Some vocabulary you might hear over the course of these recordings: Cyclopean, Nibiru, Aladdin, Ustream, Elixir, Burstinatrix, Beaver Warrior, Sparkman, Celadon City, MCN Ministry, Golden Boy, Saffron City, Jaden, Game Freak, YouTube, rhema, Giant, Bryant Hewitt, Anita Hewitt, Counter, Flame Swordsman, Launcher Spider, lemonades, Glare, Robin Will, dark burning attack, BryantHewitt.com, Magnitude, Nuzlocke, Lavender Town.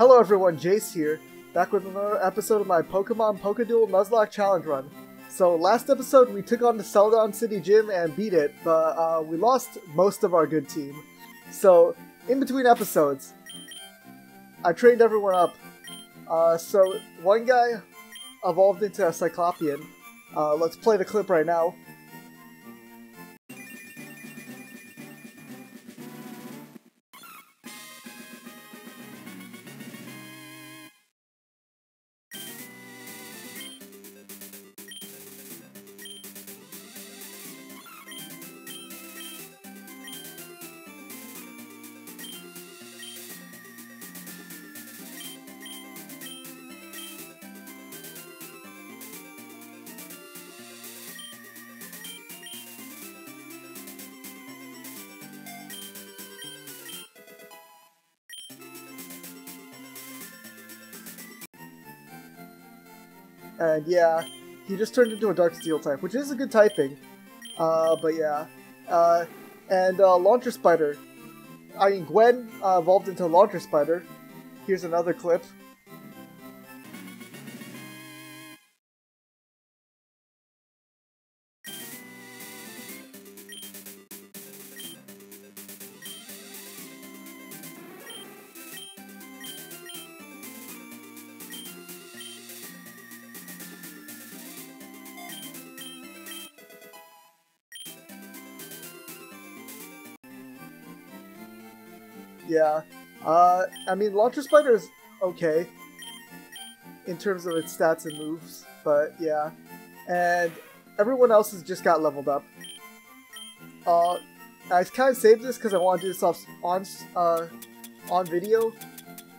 Hello everyone, Jace here, back with another episode of my Pokemon PokéDuel Nuzlocke Challenge Run. So last episode we took on the Celadon City Gym and beat it, but we lost most of our good team. So in between episodes, I trained everyone up. So one guy evolved into a Cyclopean. Let's play the clip right now. And yeah, he just turned into a Dark Steel type, which is a good typing. But yeah. Launcher Spider. I mean, Gwen evolved into Launcher Spider. Here's another clip. Yeah, I mean, Launcher Spider is okay in terms of its stats and moves, but yeah. And everyone else has just got leveled up. I kind of saved this because I want to do this on video,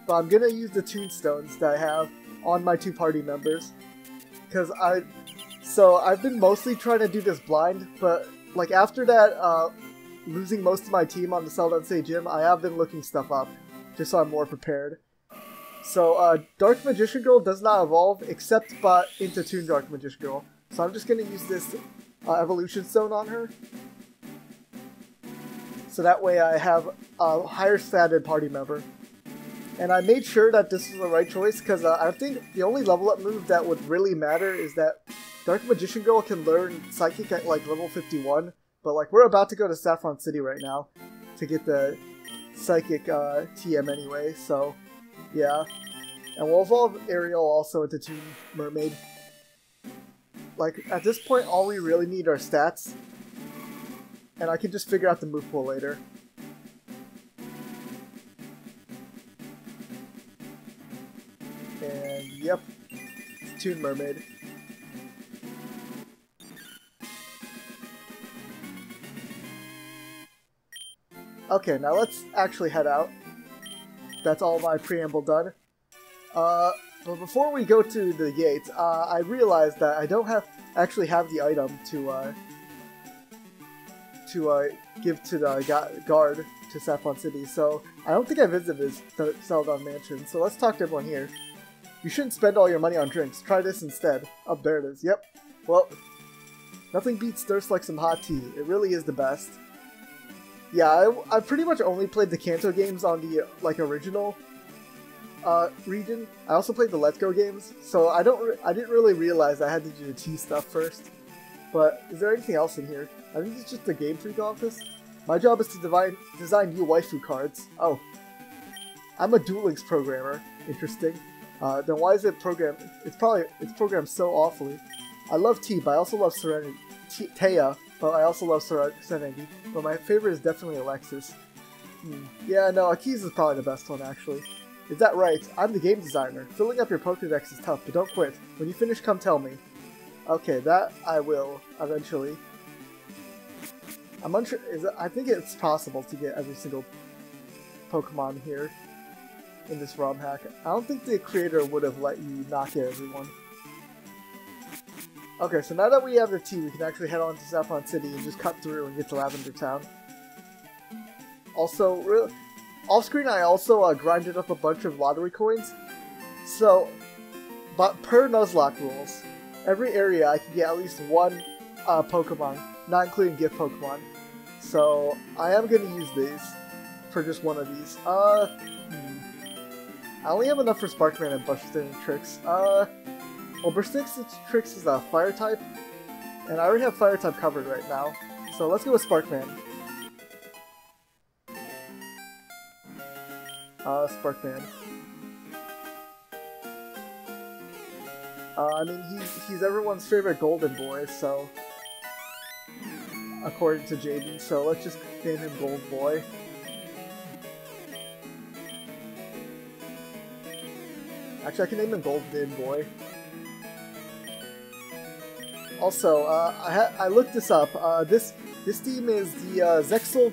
but I'm going to use the tombstones that I have on my two party members. Because I've been mostly trying to do this blind, but like after that, losing most of my team on the Celadon City Gym, I have been looking stuff up, just so I'm more prepared. So, Dark Magician Girl does not evolve, except but into Toon Dark Magician Girl. So I'm just gonna use this Evolution Stone on her. So that way I have a higher statted party member. And I made sure that this was the right choice, because I think the only level up move that would really matter is that Dark Magician Girl can learn Psychic at like level 51. But, like, we're about to go to Saffron City right now to get the Psychic TM anyway, so, yeah. And we'll evolve Ariel also into Toon Mermaid. Like, at this point, all we really need are stats. And I can just figure out the move pool later. And, yep. It's Toon Mermaid. Okay, now let's actually head out. That's all my preamble done. But before we go to the gates, I realized that I don't actually have the item to give to the guard to Saffron City, so I don't think I visited the Celadon Mansion, so let's talk to everyone here. You shouldn't spend all your money on drinks. Try this instead. Oh, there it is. Yep. Well, nothing beats thirst like some hot tea. It really is the best. Yeah, I pretty much only played the Kanto games on the, like, original region. I also played the Let's Go games, so I didn't really realize I had to do the tea stuff first. But is there anything else in here? I think it's just the Game Freak office. My job is to design new waifu cards. Oh. I'm a Duel Links programmer. Interesting. Then why is it programmed? It's programmed so awfully. I love tea, but I also love Serenity. Taya. But I also love Serenity, but my favorite is definitely Alexis. Yeah, no, Aki's is probably the best one, actually. Is that right? I'm the game designer. Filling up your Pokédex is tough, but don't quit. When you finish, come tell me. Okay, that I will, eventually. I'm unsure. I think it's possible to get every single Pokémon here in this ROM hack. I don't think the creator would have let you not get everyone. Okay, so now that we have the tea, we can actually head on to Saffron City and just cut through and get to Lavender Town. Also, off-screen I also grinded up a bunch of lottery coins. So, but per Nuzlocke rules, every area I can get at least one Pokemon, not including gift Pokemon. So, I am going to use these for just one of these. I only have enough for Sparkman and Burstinatrix. Well, Burstinatrix is a fire type, and I already have fire type covered right now, so let's go with Sparkman. Sparkman. I mean, he's everyone's favorite Golden Boy, so... according to Jaden, so let's just name him Golden Boy. Actually, I can name him Golden Boy. Also, I looked this up. This team is the Zexal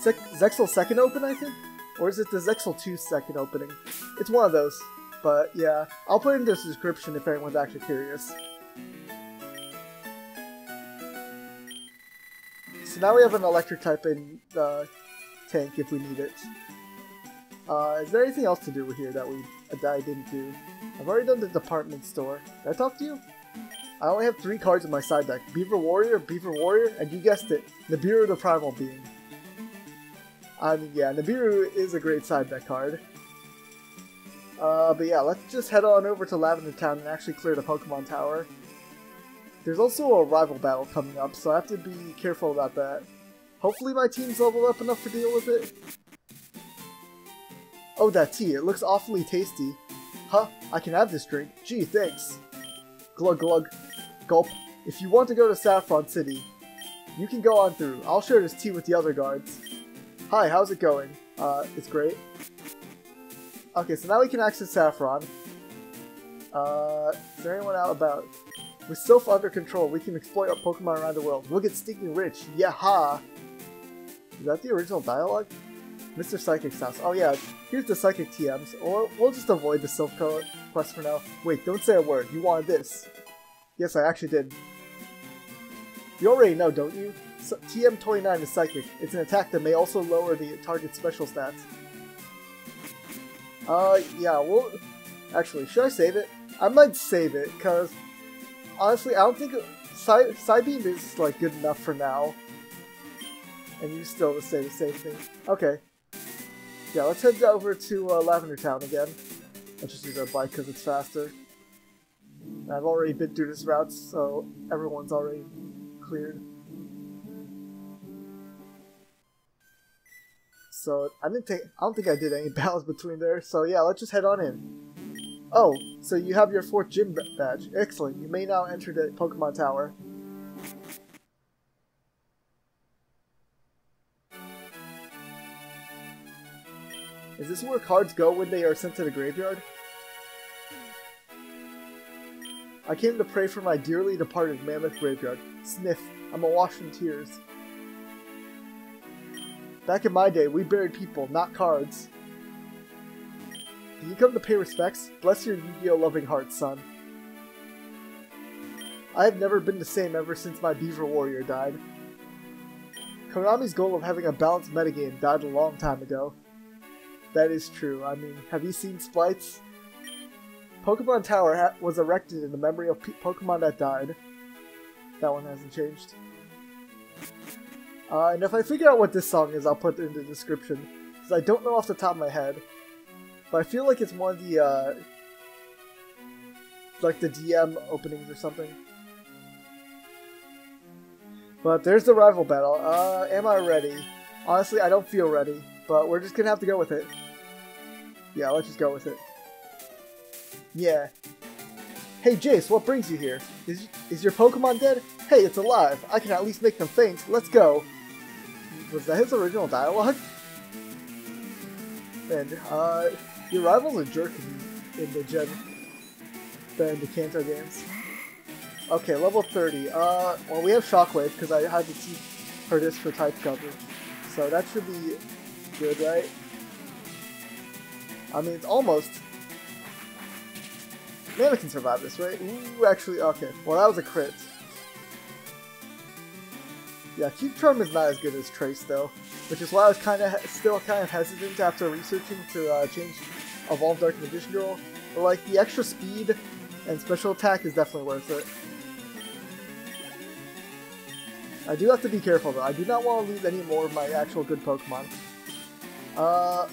Zexal second open, I think? Or is it the Zexal 2 second opening? It's one of those. But yeah, I'll put it in the description if anyone's actually curious. So now we have an electric type in the tank if we need it. Is there anything else to do here that I didn't do? I've already done the department store. Did I talk to you? I only have 3 cards in my side deck. Beaver Warrior, and you guessed it, Nibiru the Primal Being. I mean, yeah, Nibiru is a great side deck card. But yeah, let's just head on over to Lavender Town and actually clear the Pokémon Tower. There's also a rival battle coming up, so I have to be careful about that. Hopefully my team's leveled up enough to deal with it. Oh, that tea, it looks awfully tasty. Huh, I can have this drink. Gee, thanks. Glug glug. Gulp. If you want to go to Saffron City, you can go on through. I'll share this tea with the other guards. Hi, how's it going? It's great. Okay, so now we can access Saffron. Is there anyone out about? With Sylph under control, we can exploit our Pokemon around the world. We'll get stinking rich. Yaha! Is that the original dialogue? Mr. Psychic's house. Oh yeah, here's the Psychic TMs. Or we'll just avoid the Sylph quest for now. Wait, don't say a word. You wanted this. Yes, I actually did. You already know, don't you? TM29 is Psychic. It's an attack that may also lower the target's special stats. Yeah, well... actually, should I save it? I might save it, because... honestly, I don't think Psybeam is, like, good enough for now. And you still just say the same thing. Okay. Yeah, let's head over to Lavender Town again. Let's just use our bike because it's faster. And I've already been through this route, so everyone's already cleared. So, I don't think I did any battles between there, so yeah, let's just head on in. Oh, so you have your 4th gym badge. Excellent, you may now enter the Pokemon Tower. Is this where cards go when they are sent to the graveyard? I came to pray for my dearly departed Mammoth Graveyard. Sniff, I'm awash in tears. Back in my day, we buried people, not cards. Do you come to pay respects? Bless your Yu-Gi-Oh loving heart, son. I have never been the same ever since my Beaver Warrior died. Konami's goal of having a balanced metagame died a long time ago. That is true. I mean, have you seen splites? Pokemon Tower was erected in the memory of Pokemon that died. That one hasn't changed. And if I figure out what this song is, I'll put it in the description, because I don't know off the top of my head. But I feel like it's one of the, like the DM openings or something. But there's the rival battle. Am I ready? Honestly, I don't feel ready, but we're just gonna have to go with it. Yeah, let's just go with it. Yeah. Hey Jace, what brings you here? Is your Pokemon dead? Hey, it's alive! I can at least make them faint. Let's go! Was that his original dialogue? And, your rival's a jerk in the gen... in the Kanto games. Okay, level 30. Well, we have Shockwave, because I had to teach her this for type coverage. So that should be good, right? I mean, it's almost... Mana can survive this, right? Ooh, actually, okay. Well, that was a crit. Yeah, Cube Charm is not as good as Trace, though. Which is why I was still kind of hesitant after researching to change Evolve Dark Magician Girl. But, like, the extra speed and special attack is definitely worth it. I do have to be careful, though. I do not want to lose any more of my actual good Pokemon.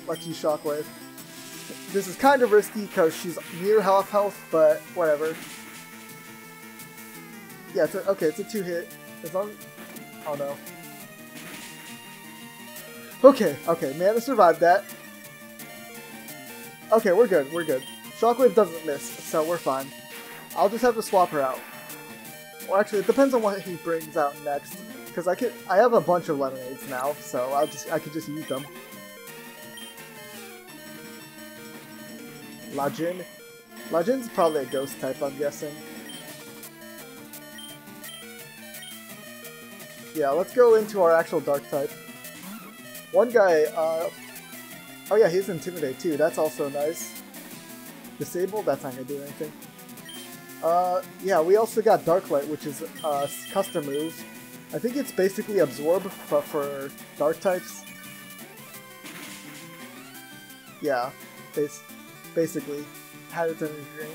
Let's use Shockwave. This is kind of risky because she's near half health, but whatever. Yeah, it's a, okay, it's a two-hit. As long as... Oh, no. Okay, okay, Mana survived that. Okay, we're good, we're good. Shockwave doesn't miss, so we're fine. I'll just have to swap her out. Well, actually, it depends on what he brings out next. Because I have a bunch of lemonades now, so I could just use them. Lajin. Lajin's probably a ghost type, I'm guessing. Yeah, let's go into our actual dark type. One guy, oh yeah, he's Intimidate too, that's also nice. Disable, that's not gonna do anything. Yeah, we also got Dark Light, which is custom moves. I think it's basically Absorb, but for dark types. Yeah, basically. Had it in green.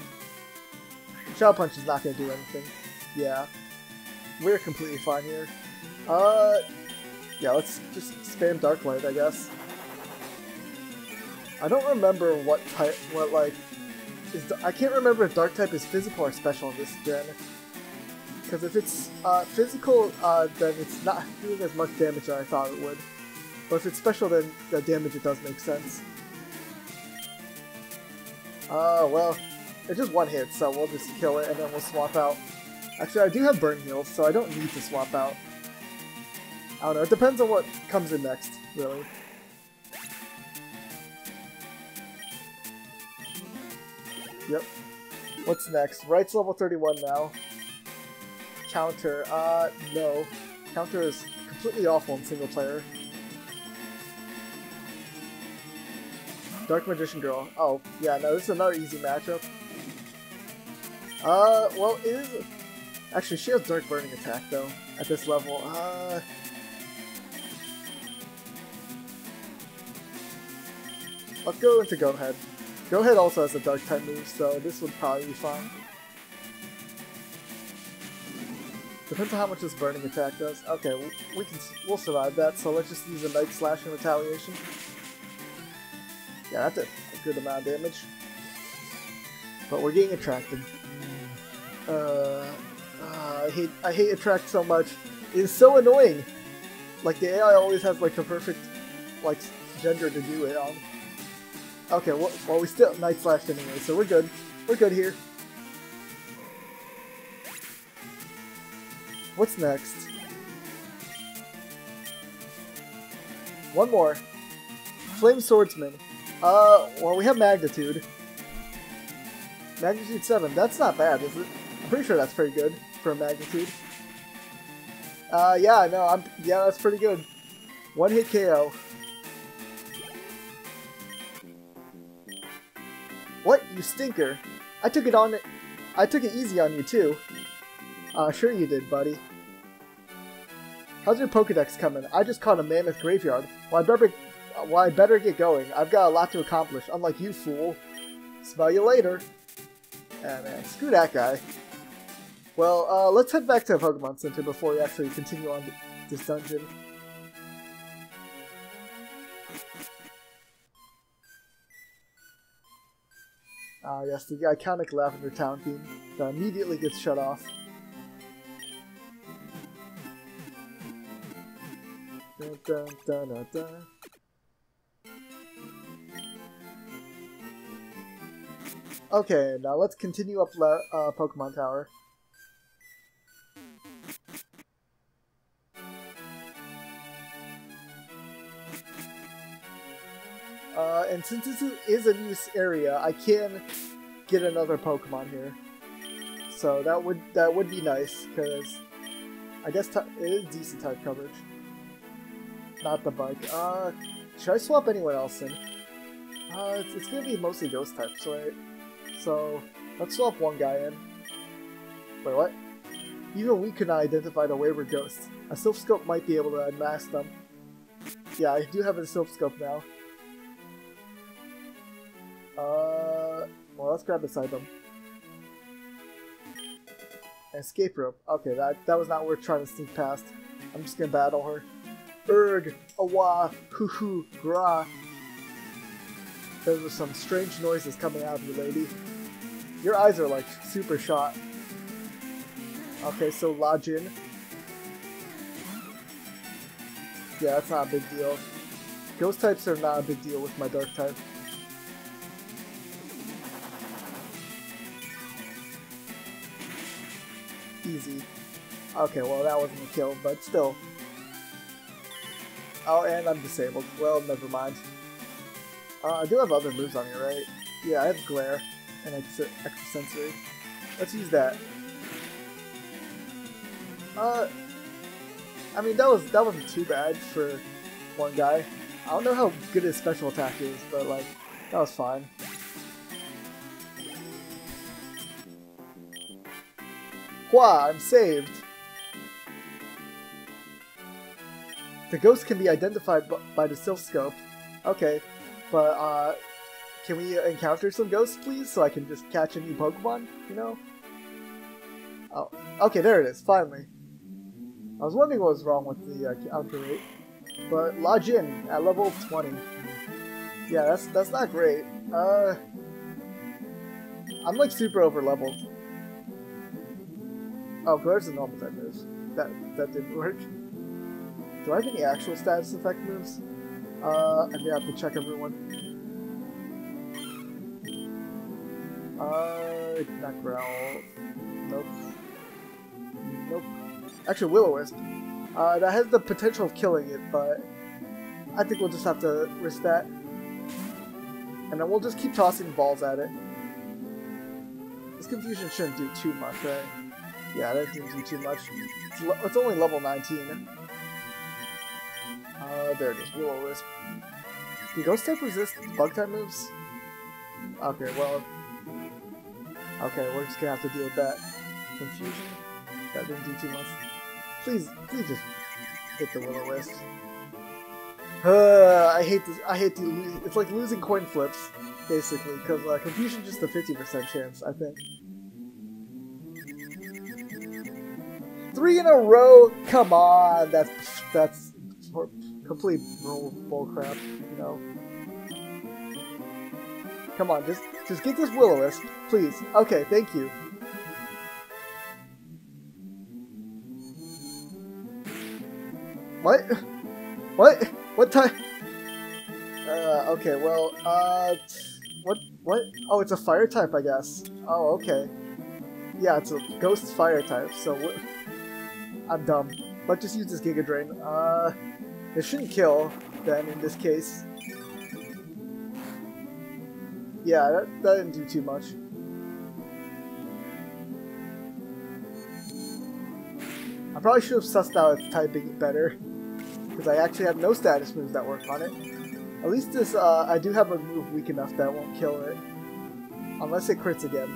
Shadow Punch is not gonna do anything. Yeah. We're completely fine here. Yeah, let's just spam Dark Light, I guess. I don't remember what type, I can't remember if Dark type is physical or special in this gen. Because if it's physical, then it's not doing as much damage as I thought it would. But if it's special, then the damage it does make sense. Well, it's just one hit, so we'll just kill it and then we'll swap out. Actually, I do have Burn Heals, so I don't need to swap out. I don't know, it depends on what comes in next, really. Yep. What's next? Right's level 31 now. Counter. No. Counter is completely awful in single player. Dark Magician Girl. Oh, yeah, no, this is another easy matchup. Well, it is... Actually, she has Dark Burning Attack, though, at this level. Let's go into Gohead. Gohead also has a dark type move, so this would probably be fine. Depends on how much this burning attack does. Okay, we'll survive that, so let's just use a Night Slash in retaliation. Yeah, that's a good amount of damage. But we're getting attracted. I hate attract so much. It's so annoying. Like, the AI always has, like, the perfect, like, gender to do it on. Okay, well, we still Night Slash anyway, so we're good. We're good here. What's next? One more. Flame Swordsman. Well, we have Magnitude. Magnitude 7. That's not bad, is it? I'm pretty sure that's pretty good for Magnitude. Yeah, no, yeah, that's pretty good. One hit KO. What? You stinker. I took it easy on you, too. Sure you did, buddy. How's your Pokédex coming? I just caught a Mammoth Graveyard. Well, I better get going. I've got a lot to accomplish, unlike you, fool. Smell you later. Ah, man, screw that guy. Well, let's head back to the Pokémon Center before we actually continue on this dungeon. Yes, the iconic Lavender Town theme that immediately gets shut off. Dun, dun, dun, dun, dun. Okay, now let's continue up Pokémon Tower. And since this is a new area, I can get another Pokemon here. So that would be nice, because I guess it is decent type coverage. Not the bike. Should I swap anyone else in? It's going to be mostly ghost types, right? So let's swap one guy in. Wait, what? Even we could not identify the wayward ghosts. A Sylph Scope might be able to unmask them. Yeah, I do have a Sylph Scope now. Well, let's grab beside them. Escape rope. Okay, that was not worth trying to sneak past. I'm just gonna battle her. Erg, awa, hoo hoo, gra. There were some strange noises coming out of you, lady. Your eyes are like super shot. Okay, so Lajin. Yeah, that's not a big deal. Ghost types are not a big deal with my dark type. Easy. Okay, well that wasn't a kill, but still. Oh, and I'm disabled. Well, never mind. I do have other moves on me, right? Yeah, I have Glare and extra sensory. Let's use that. I mean that wasn't too bad for one guy. I don't know how good his special attack is, but like that was fine. Wow, I'm saved! The ghost can be identified by the Sylph Scope. Okay, but can we encounter some ghosts, please, so I can just catch a new Pokemon, you know? Oh, okay, there it is, finally. I was wondering what was wrong with the counter rate. But Lajin at level 20. Yeah, that's not great. I'm like super over leveled. Oh, Glare's a normal type move. That didn't work. Do I have any actual status effect moves? I may have to check everyone. Not Growl. Nope. Nope. Actually, Will-O-Wisp. That has the potential of killing it, but I think we'll just have to risk that. And then we'll just keep tossing balls at it. This confusion shouldn't do too much, right? Yeah, that didn't do too much. It's only level 19. There it is. Will-O-Wisp. Do ghost type resist bug type moves? Okay, well... Okay, we're just gonna have to deal with that. Confusion? That didn't do too much. Please just hit the Will-O-Wisp. I hate the, it's like losing coin flips, basically, because confusion just a 50% chance, I think. 3 in a row? Come on! That's complete bullcrap, you know. Come on, just get this Will-O-Wisp, please. Okay, thank you. What? What? What time? Okay, well, what? Oh, it's a fire type, I guess. Oh, okay. Yeah, it's a ghost fire type, so I'm dumb. Let's just use this Giga Drain. It shouldn't kill, then, in this case. Yeah, that didn't do too much. I probably should have sussed out its typing better, because I actually have no status moves that work on it. At least this, I do have a move weak enough that won't kill it. Unless it crits again.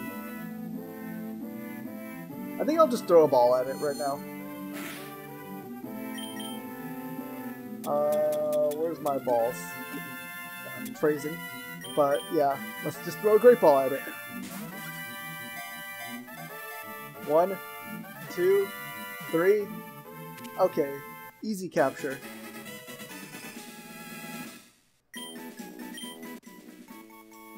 I think I'll just throw a ball at it right now. Where's my balls? I'm phrasing. But, yeah, let's just throw a great ball at it. 1, 2, 3. Okay, easy capture.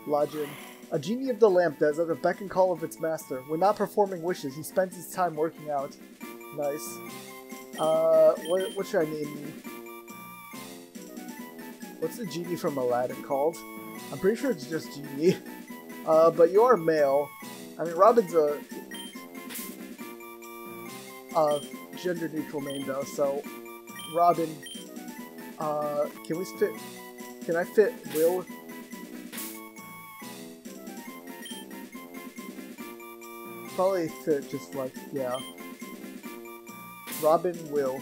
Lajin. A genie of the lamp does at the beck and call of its master. When not performing wishes, he spends his time working out. Nice. What should I name you? What's the genie from Aladdin called? I'm pretty sure it's just genie. But you are male. I mean, Robin's a gender neutral name though, so Robin. Can I fit Will? Probably fit just like, yeah. Robin Will.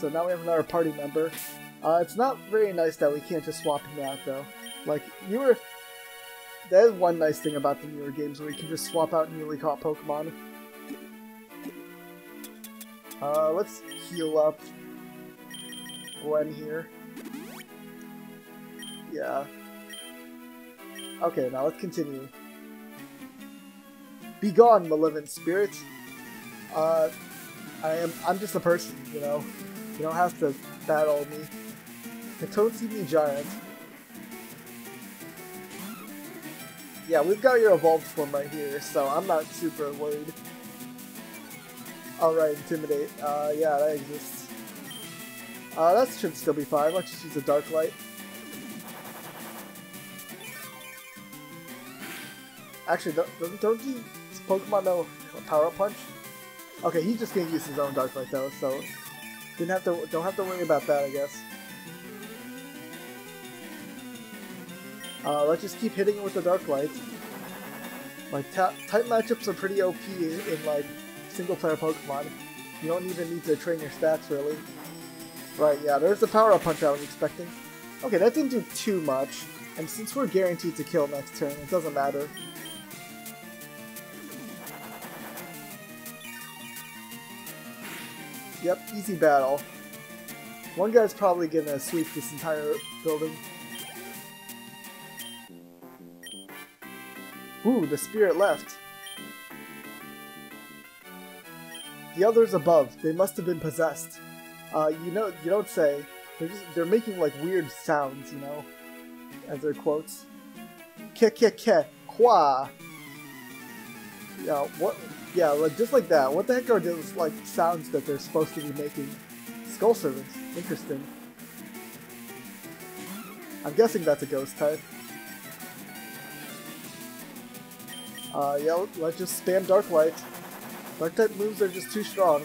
So now we have another party member. It's not very nice that we can't just swap him out though. Like, you were... That is one nice thing about the newer games, where you can just swap out newly caught Pokemon. Let's heal up Gwen here. Yeah. Okay, now let's continue. Be gone, malevolent spirit. I'm just a person, you know. You don't have to battle me. The Toadseed Giant. Yeah, we've got your evolved form right here, so I'm not super worried. Alright, Intimidate. Yeah, that exists. That should still be fine. Let's just use a Dark Light. Actually, don't these Pokemon know Power Up Punch? Okay, he's just gonna use his own Dark Light though, so don't have to worry about that, I guess. Let's just keep hitting it with the Dark Light. Like, type matchups are pretty OP in, like, single-player Pokemon. You don't even need to train your stats, really. Right, yeah, there's the Power Up Punch I was expecting. Okay, that didn't do too much. And since we're guaranteed to kill next turn, it doesn't matter. Yep, easy battle. One guy's probably gonna sweep this entire building. Ooh, the spirit left. The others above, they must have been possessed. You know, you don't say. They're making like weird sounds, you know, as their quotes. Ke-ke-ke, qua. Yeah, what? Yeah, like, just like that. What the heck are those like sounds that they're supposed to be making? Skull servants. Interesting. I'm guessing that's a ghost type. Yeah, let's just spam Dark Light. Dark type moves are just too strong.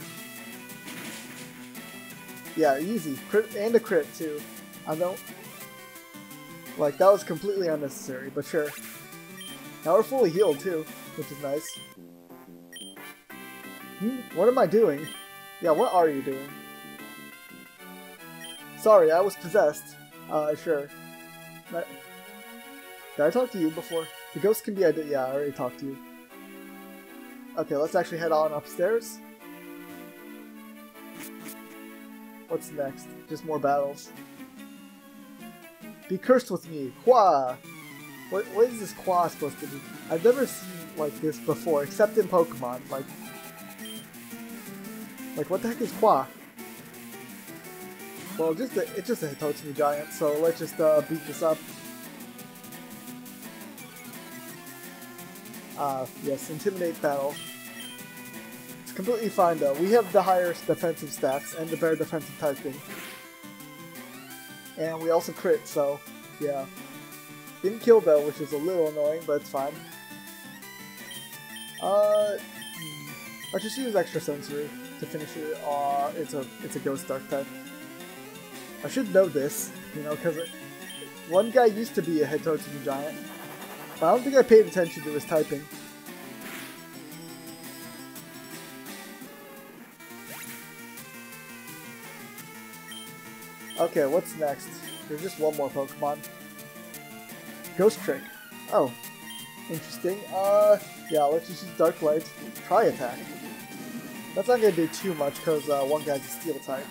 Yeah, easy. Crit and a crit, too. I don't... Like, that was completely unnecessary, but sure. Now we're fully healed, too, which is nice. What am I doing? Yeah, what are you doing? Sorry, I was possessed. Sure. Did I talk to you before? The ghost can be identified. Yeah, I already talked to you. Okay, let's actually head on upstairs. What's next? Just more battles. Be cursed with me, qua! What is this qua supposed to be? I've never seen like this before, except in Pokemon. Like what the heck is qua? Well, it's just a Hitotsumi giant, so let's just beat this up. Yes, Intimidate battle. It's completely fine though. We have the higher defensive stats and the better defensive typing. And we also crit, so yeah. Didn't kill though, which is a little annoying, but it's fine. I'll just use extra sensory to finish it. It's a ghost dark type. I should know this, you know, because one guy used to be a Hitotsumi giant. I don't think I paid attention to his typing. Okay, what's next? There's just one more Pokemon. Ghost Trick. Oh, interesting. Yeah, let's just use Dark Light. Try Attack. That's not gonna do too much because one guy's a Steel type.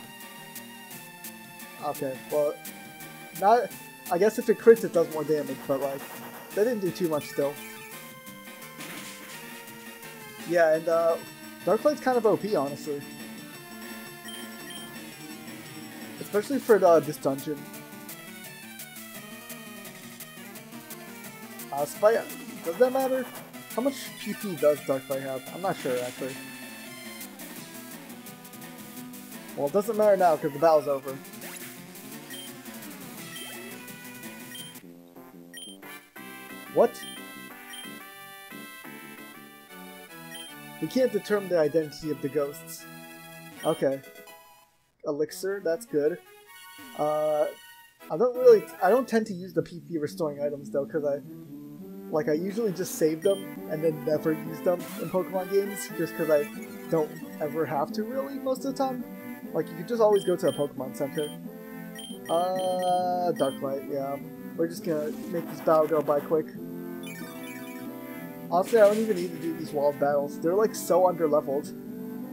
Okay, well, not. I guess if it crits, it does more damage, but like. That didn't do too much still. Yeah, and Dark Light's kind of OP, honestly. Especially for this dungeon. Spike, does that matter? How much PP does Dark Light have? I'm not sure, actually. Well, it doesn't matter now, because the battle's over. What? We can't determine the identity of the ghosts. Okay. Elixir, that's good. I don't tend to use the PP restoring items though, because I usually just save them and then never use them in Pokemon games, just because I don't ever have to really most of the time. Like, you can just always go to a Pokemon Center. Dark Light, yeah. We're just gonna make this battle go by quick. Honestly, I don't even need to do these wild battles. They're like so underleveled.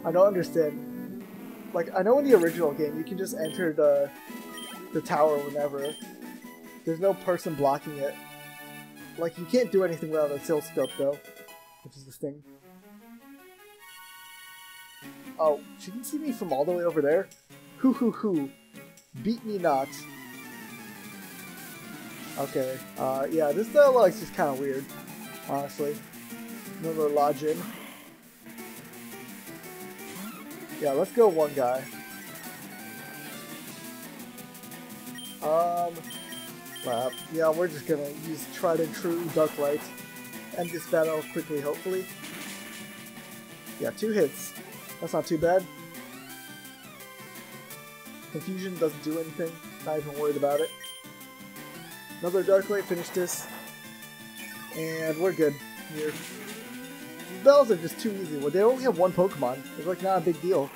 I don't understand. Like, I know in the original game, you can just enter the tower whenever. There's no person blocking it. Like, you can't do anything without a Sylph Scope though, which is this thing. Oh, she can see me from all the way over there? Hoo hoo hoo. Beat me not. Okay, yeah, this dialogue's just kind of weird, honestly. Another Lajin. Yeah, let's go one guy. Well, yeah, we're just gonna use tried and true Dark Light. End this battle quickly, hopefully. Yeah, 2 hits. That's not too bad. Confusion doesn't do anything. Not even worried about it. Another Dark Light finished this. And we're good here. These battles are just too easy. Well, they only have 1 Pokemon. It's like not a big deal.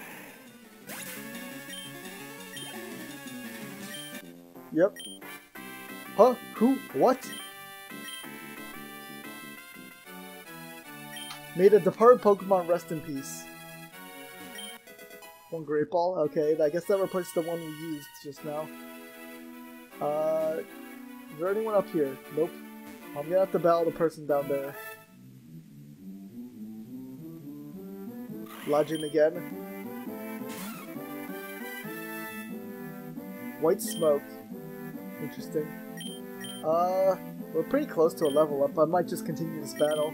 Yep. Huh? Who? What? Made a departed Pokemon rest in peace. 1 Great Ball? Okay, I guess that replaced the one we used just now. Is there anyone up here? Nope. I'm gonna have to battle the person down there. Lajin again. White Smoke. Interesting. We're pretty close to a level up. I might just continue this battle.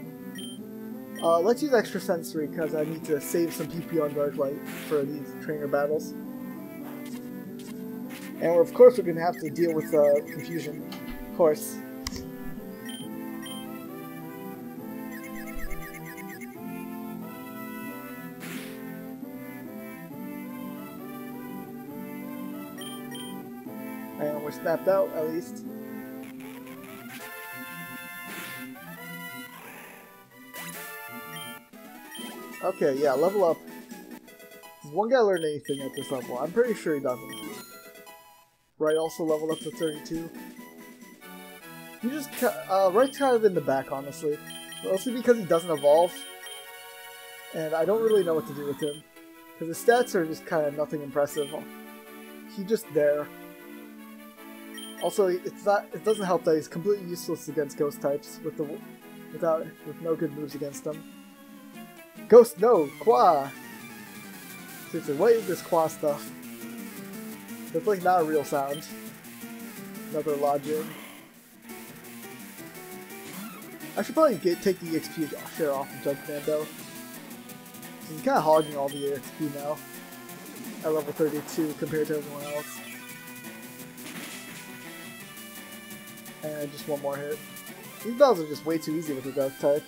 Let's use extra sensory because I need to save some PP on Dark Light for these trainer battles. And of course we're going to have to deal with confusion. Of course. And we're snapped out, at least. Okay, yeah, level up. Does one guy learn anything at this level? I'm pretty sure he doesn't. Right also leveled up to 32. You just Right's kind of in the back, honestly. Mostly because he doesn't evolve. And I don't really know what to do with him. Because his stats are just kind of nothing impressive. He's just there. Also, it doesn't help that he's completely useless against ghost types with no good moves against them. Ghost no! Qua! Seriously, what is this Qua stuff? That's like not a real sound. Another Lajin. I should probably take the EXP share off of Judge Mando. He's kind of hogging all the EXP now. At level 32 compared to everyone else. And just 1 more hit. These battles are just way too easy with the Dark type.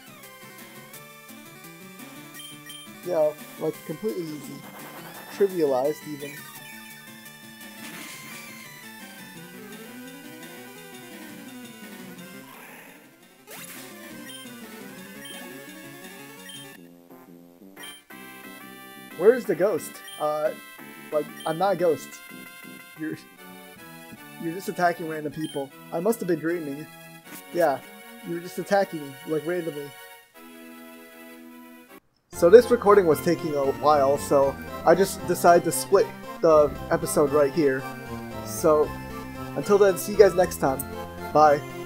Yeah, like completely easy. Trivialized even. Where's the ghost? Like, I'm not a ghost. You're just attacking random people. I must have been dreaming. Yeah, you were just attacking me, like, randomly. So this recording was taking a while, so I just decided to split the episode right here. So, until then, see you guys next time. Bye.